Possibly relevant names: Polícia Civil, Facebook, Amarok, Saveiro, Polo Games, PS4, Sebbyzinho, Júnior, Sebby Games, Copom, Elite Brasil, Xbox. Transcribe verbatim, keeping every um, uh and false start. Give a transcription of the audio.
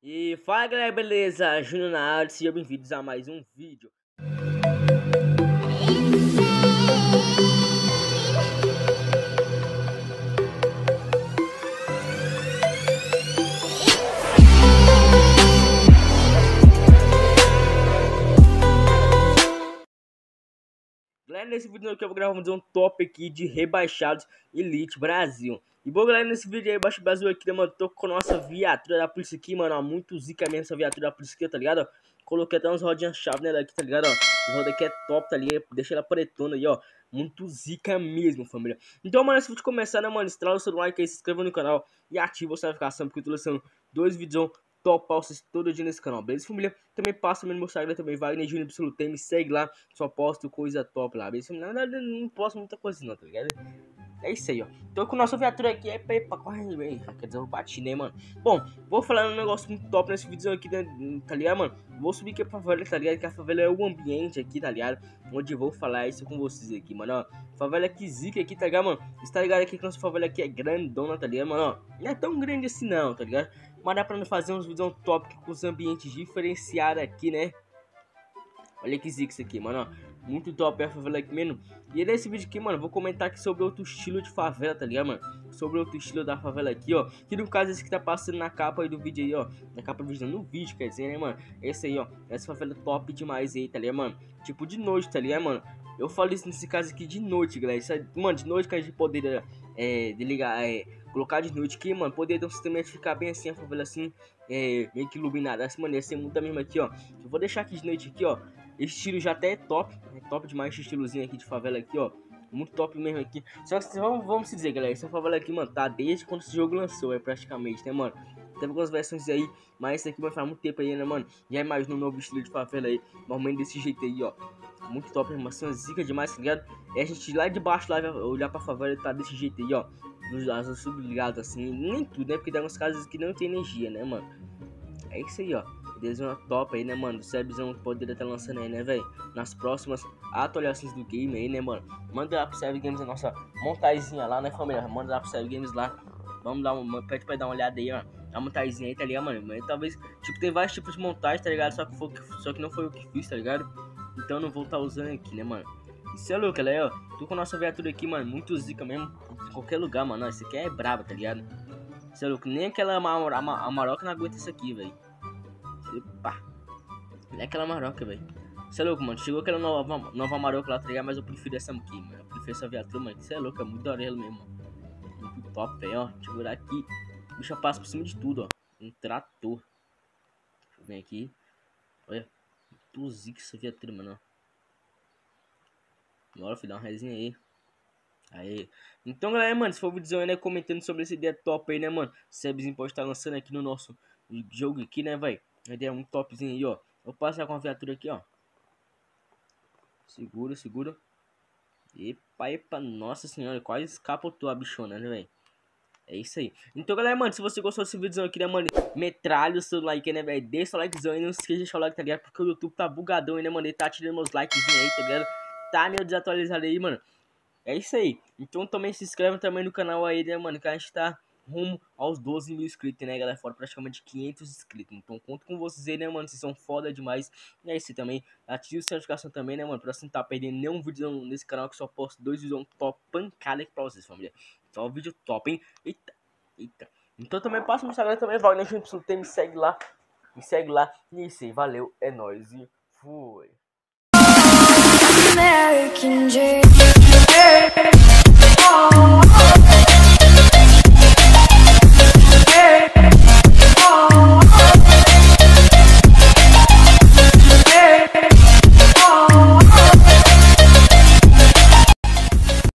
E fala galera, beleza? Júnior na área, sejam bem-vindos a mais um vídeo. Galera, nesse vídeo aqui eu vou gravar um top aqui de rebaixados Elite Brasil. E bom, galera, nesse vídeo aí, baixo Brasil aqui, mano, tô com a nossa viatura da polícia aqui, mano, ó, muito zica mesmo essa viatura da polícia aqui, tá ligado, ó? Coloquei até umas rodinhas chave nela aqui, tá ligado, ó? Essa roda aqui é top, tá ligado? Deixa ela pretona aí, ó, muito zica mesmo, família. Então, mano, antes de começar, né, mano, estrala o seu like aí, se inscreva no canal e ativa a sua notificação, porque eu tô lançando dois vídeos top vocês todo dia nesse canal, beleza, família? Também passa no meu Instagram também, Wagner Júnior Absoluto, me segue lá, só posto coisa top lá, beleza? Na verdade, não posto muita coisa não, tá ligado? É isso aí, ó. Tô com nossa viatura aqui, é pra correr bem. Quer dizer, eu bati, né, mano? Bom, vou falar um negócio muito top nesse vídeo aqui, né, tá ligado, mano? Vou subir aqui pra favela, tá ligado? Que a favela é o ambiente aqui, tá ligado? Onde eu vou falar isso com vocês aqui, mano, ó. Favela que zica aqui, tá ligado, mano? Você tá ligado aqui que nossa favela aqui é grandona, tá ligado, mano? Ó, não é tão grande assim não, tá ligado? Mas dá pra nós fazer uns vídeos top com os ambientes diferenciados aqui, né? Olha que zica isso aqui, mano, ó. Muito top a favela aqui mesmo. E nesse vídeo aqui, mano, vou comentar aqui sobre outro estilo de favela, tá ligado, mano? Sobre outro estilo da favela aqui, ó. Que no caso esse que tá passando na capa aí do vídeo aí, ó. Na capa do vídeo, no vídeo, quer dizer, né, mano? Esse aí, ó. Essa favela top demais aí, tá ligado, mano? Tipo de noite, tá ligado, mano? Eu falo isso nesse caso aqui de noite, galera. Isso aí, mano, de noite que a gente poderia é, deligar, é, colocar de noite aqui, mano. Poderia ter um sistema de ficar bem assim, a favela assim, é, meio que iluminada. Essa maneira assim, muita mesmo aqui, ó. Eu vou deixar aqui de noite aqui, ó. Esse estilo já até é top, é top demais esse estilozinho aqui de favela aqui, ó. Muito top mesmo aqui. Só que vamos, vamos dizer, galera, essa favela aqui, mano, tá desde quando esse jogo lançou, é praticamente, né, mano? Teve algumas versões aí, mas isso aqui vai faz muito tempo aí, né, mano? Já imaginou um novo estilo de favela aí, normalmente desse jeito aí, ó. Muito top, uma maçã zica demais, tá ligado? E a gente lá de baixo, lá, olhar pra favela tá desse jeito aí, ó. Os subligados assim, nem tudo, né? Porque tem algumas casas que não tem energia, né, mano? É isso aí, ó. Desenho top aí, né, mano? O Sebbyzinho poderia estar lançando aí, né, velho? Nas próximas atualizações do game aí, né, mano? Manda lá pro Sebby Games a nossa montagemzinha lá, né, família? Manda lá pro Sebby Games lá. Vamos dar um... Pede pra dar uma olhada aí, ó. A montagemzinha aí, tá ligado, mano? Mas, talvez... Tipo, tem vários tipos de montagem, tá ligado? Só que, foi, só que não foi o que fiz, tá ligado? Então não vou estar usando aqui, né, mano? Isso é louco, galera, ó. Tô com a nossa viatura aqui, mano. Muito zica mesmo. Em qualquer lugar, mano. Isso aqui é brabo, tá ligado? Isso é louco. Nem aquela Amarok não aguenta isso aqui, velho. Epa. É aquela maroca, velho. Você é louco, mano. Chegou aquela nova, nova maroca lá, tá ligado? Mas eu prefiro essa aqui, mano. Eu prefiro essa viatura, mano. Você é louco, é muito da orelha mesmo, mano. Muito top, velho, ó. Deixa eu virar aqui. O bicho passa por cima de tudo, ó. Um trator. Deixa eu ver aqui. Olha. Muito zica essa viatura, mano, ó. Bora, filho, dá uma resinha aí. Aí. Então, galera, mano, se for o vídeo aí, né, comentando sobre essa ideia top aí, né, mano? O Sebbyzinho pode estar lançando aqui no nosso jogo aqui, né, velho? Deu um topzinho aí, ó. Vou passar com a viatura aqui, ó. Segura, segura. Epa, epa. Nossa senhora, quase escapotou a bichona, né, velho? É isso aí. Então, galera, mano, se você gostou desse vídeo aqui, né, mano? Metralha o seu like, né, velho? Deixa o likezão aí. Não se esqueça de deixar o like, tá ligado? Porque o YouTube tá bugadão aí, né, mano? Ele tá tirando meus likezinhos aí, tá ligado? Tá meio desatualizado aí, mano. É isso aí. Então, também se inscreve também no canal aí, né, mano? Que a gente tá... rumo aos doze mil inscritos, né, galera? Fora praticamente quinhentos inscritos. Então, conto com vocês aí, né, mano? Vocês são foda demais. E é isso aí também. Ative a notificação também, né, mano? Pra você não tá perdendo nenhum vídeo nesse canal, que só posto dois vídeos top pancada aqui pra vocês, família. Só um vídeo top, hein? Eita, eita. Então, também passa no Instagram também, Wagner Júnior Absoluto, me segue lá. Me segue lá. E é isso aí. Valeu, é nóis e fui.